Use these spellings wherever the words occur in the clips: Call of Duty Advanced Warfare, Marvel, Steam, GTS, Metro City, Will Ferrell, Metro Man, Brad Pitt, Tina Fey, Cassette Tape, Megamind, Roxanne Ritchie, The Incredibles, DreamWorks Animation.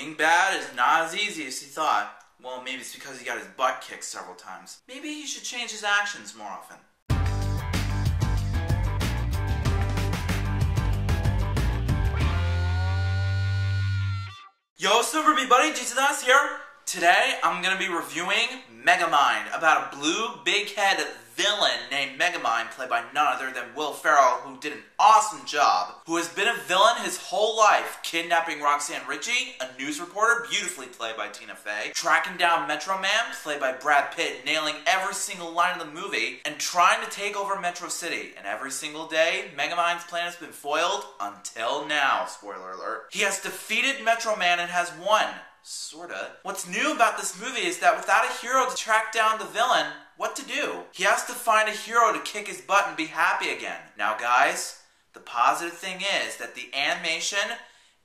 Being bad is not as easy as he thought. Well, maybe it's because he got his butt kicked several times. Maybe he should change his actions more often. Yo, Silverby Buddy, GTS here. Today, I'm going to be reviewing Megamind, about a blue, big-head villain named Megamind, played by none other than Will Ferrell, who did an awesome job, who has been a villain his whole life, kidnapping Roxanne Ritchie, a news reporter, beautifully played by Tina Fey, tracking down Metro Man, played by Brad Pitt, nailing every single line of the movie, and trying to take over Metro City. And every single day, Megamind's plan has been foiled until now, spoiler alert. He has defeated Metro Man and has won. Sorta. What's new about this movie is that without a hero to track down the villain, what to do? He has to find a hero to kick his butt and be happy again. Now guys, the positive thing is that the animation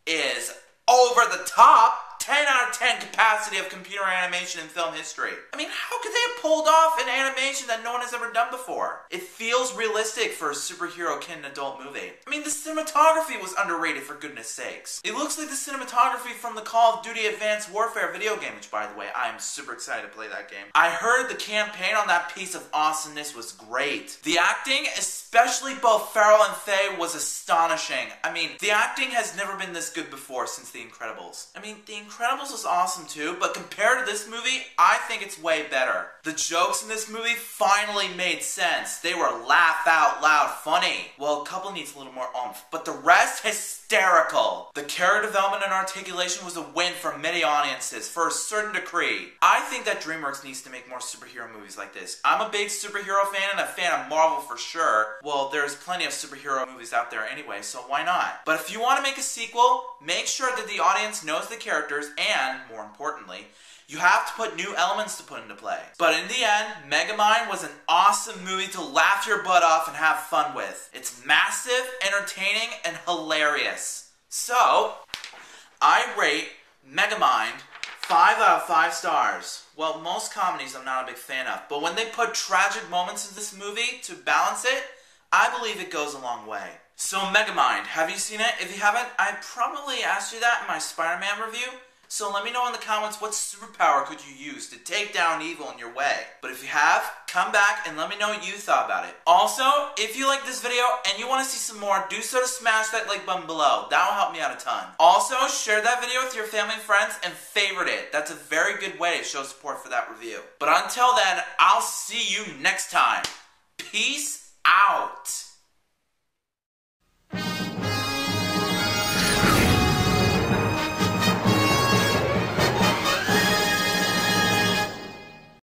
is over the top, 10 out of 10 capacity of computer animation in film history. I mean, how could they have pulled off an animation that no one has ever done before? It feels realistic for a superhero kid and adult movie. I mean, the cinematography was underrated, for goodness sakes. It looks like the cinematography from the Call of Duty Advanced Warfare video game, which, by the way, I am super excited to play that game. I heard the campaign on that piece of awesomeness was great. The acting, especially both Ferrell and Faye, was astonishing. I mean, the acting has never been this good before since The Incredibles. I mean, The Incredibles was awesome too, but compared to this movie, I think it's way better. The jokes in this movie finally made sense. They were laugh out loud funny. Well, a couple needs a little more oomph, but the rest, hysterical. The character development and articulation was a win for many audiences, for a certain degree. I think that DreamWorks needs to make more superhero movies like this. I'm a big superhero fan and a fan of Marvel for sure. Well, there's plenty of superhero movies out there anyway, so why not? But if you want to make a sequel, make sure that the audience knows the characters and, more importantly, you have to put new elements to put into play. But in the end, Megamind was an awesome movie to laugh your butt off and have fun with. It's massive, entertaining, and hilarious. So, I rate Megamind 5 out of 5 stars. Well, most comedies I'm not a big fan of, but when they put tragic moments in this movie to balance it, I believe it goes a long way. So, Megamind, have you seen it? If you haven't, I probably asked you that in my Spider-Man review. So let me know in the comments what superpower could you use to take down evil in your way. But if you have, come back and let me know what you thought about it. Also, if you like this video and you want to see some more, do so to smash that like button below. That will help me out a ton. Also, share that video with your family and friends and favorite it. That's a very good way to show support for that review. But until then, I'll see you next time. Peace out.